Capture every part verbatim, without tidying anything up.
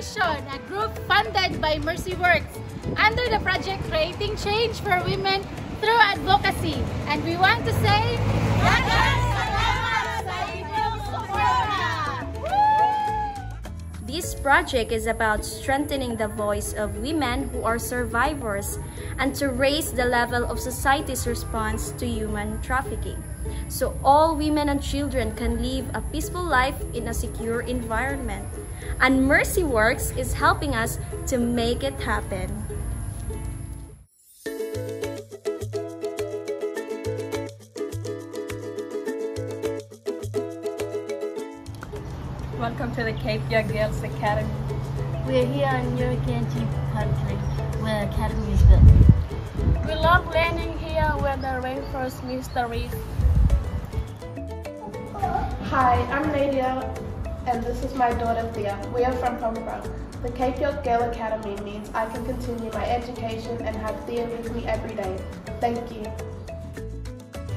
Foundation, a group funded by Mercy Works under the project Creating Change for Women Through Advocacy. And we want to say, this project is about strengthening the voice of women who are survivors and to raise the level of society's response to human trafficking, so all women and children can live a peaceful life in a secure environment. And Mercy Works is helping us to make it happen. Welcome to the Cape York Girls Academy. We're here in European Chief Country, where the academy is built. We love learning here where the rainforest mysteries. Hi, I'm Nadia, and this is my daughter Thea. We are from Pormpuraaw. The Cape York Girl Academy means I can continue my education and have Thea with me every day. Thank you.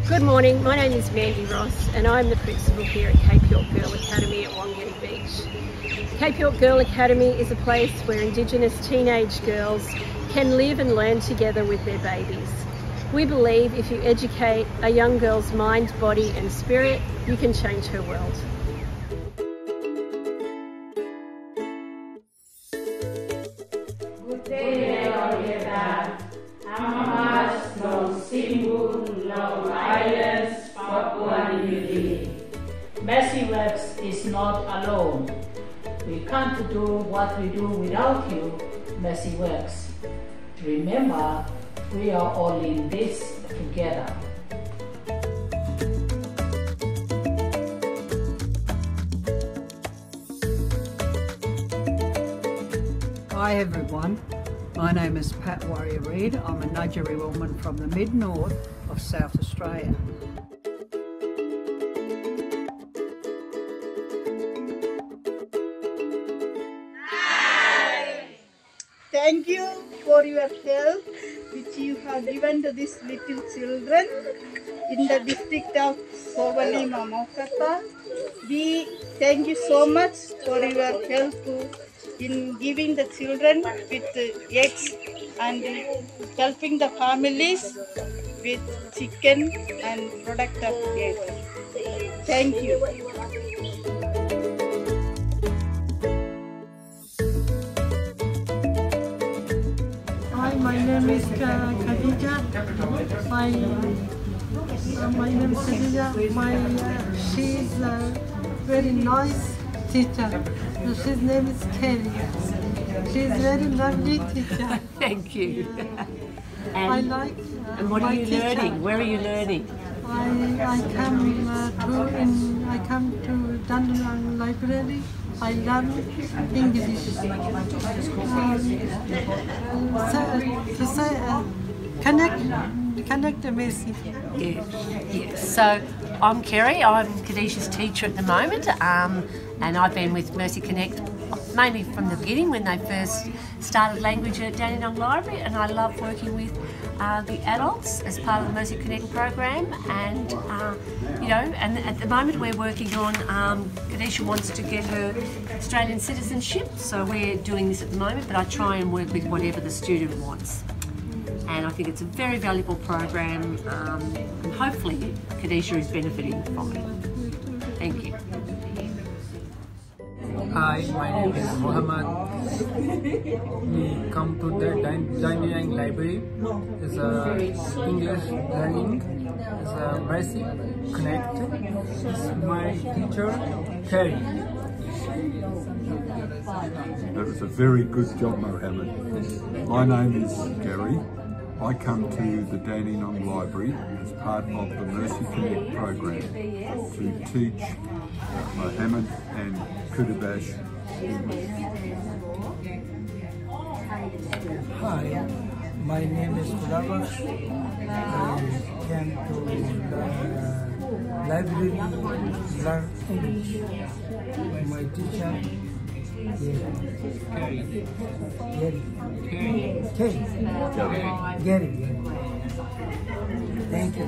Good morning, my name is Mandy Ross and I'm the principal here at Cape York Girl Academy at Wonga Beach. Cape York Girl Academy is a place where Indigenous teenage girls can live and learn together with their babies. We believe if you educate a young girl's mind, body and spirit, you can change her world. Mercy Works is not alone. We can't do what we do without you, Mercy Works. Remember, we are all in this together. Hi everyone, my name is Pat Wariar-Reed. I'm a Nudgeri woman from the mid-north of South Australia. Thank you for your help which you have given to these little children in the district of Kowali-Mamokata. We thank you so much for your help in giving the children with eggs and helping the families with chicken and product of eggs. Thank you. My name is Khadija. My uh, my name is Khadija. My uh, she's a very nice teacher. His name is Kelly. She's a very lovely teacher. Thank you. And I like. Uh, and what are you teacher. learning? Where are you learning? I I come uh, to in, I come to Dunderland Library. I learn English. Um, so, uh, to say, uh, connect, connect the message. Yeah. Yeah. So I'm Kerry. I'm Khadijah's teacher at the moment, um, and I've been with Mercy Connect mainly from the beginning when they first started language at Dandenong Library, and I love working with uh, the adults as part of the Mercy Connect program. And uh, you know, and at the moment we're working on um, Khadijah wants to get her Australian citizenship, so we're doing this at the moment. But I try and work with whatever the student wants, and I think it's a very valuable program, um, and hopefully Khadijah is benefiting from it. Thank you. Hi, my name is Muhammad. We come to the Dandenong Library. It's a English learning. It's a Mercy Connect. It's my teacher, Kerry. That was a very good job, Mohammed. My name is Gary. I come to the Dandenong Library as part of the Mercy Connect program to teach Mohammed and Kudabash English. Hi, my name is Kudabash. I came to the library to learn English. My teacher Gary. Gary. Gary. Gary. Thank you.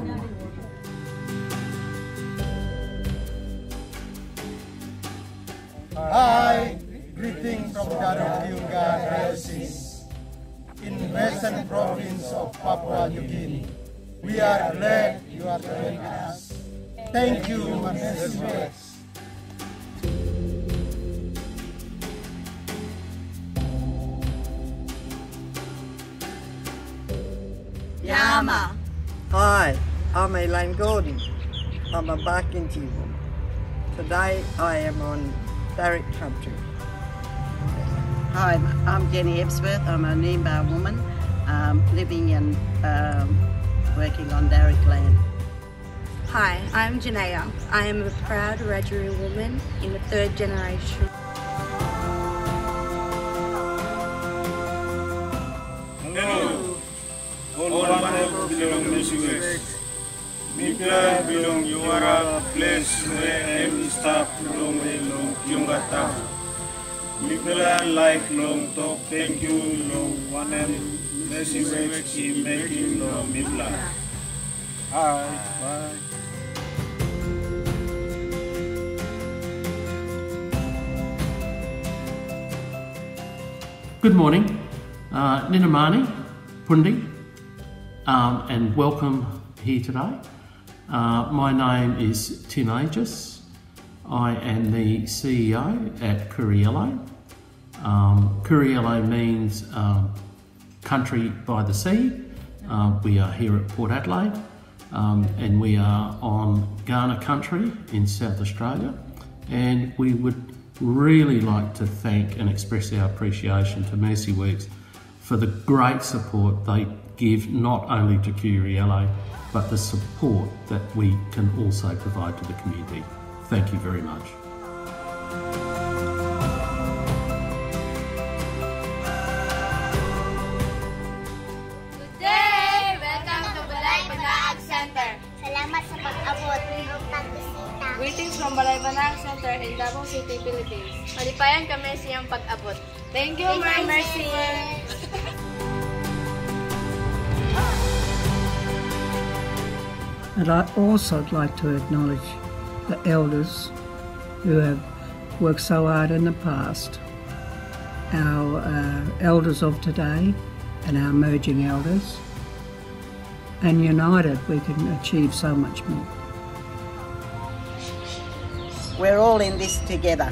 Hi. proceeding from Darabunga diocese in western province of Papua New Guinea. We are glad you are joining us. Thank you, Mercy Works. Yama. Hi, I'm Elaine Gordon. I'm a Barkindji woman. Today I am on Darroch country. Hi, I'm Jenny Ebsworth. I'm a Nimba woman um, living and um, working on Darroch land. Hi, I'm Jenea. I am a proud Wiradjuri woman in the third generation. Thank you, Mibla. Hi, good morning, uh, Ninamani, Pundi. Um, and welcome here today. Uh, my name is Tim Agis. I am the C E O at Curiello. Um, Curiello means um, country by the sea. Uh, we are here at Port Adelaide um, and we are on Kaurna country in South Australia, and we would really like to thank and express our appreciation to Mercy Works for the great support they give not only to Curiello, but the support that we can also provide to the community. Thank you very much. Today, welcome to Balay Barang Center. Salamat sa pag-abot ng bisita. Greetings from Balay Barang Center in Davao City, Philippines. Malipayan kami sa iyong pag-abot. Thank you, Thank Mercy. And I also like to acknowledge the elders who have worked so hard in the past, our uh, elders of today and our emerging elders, and united we can achieve so much more. We're all in this together.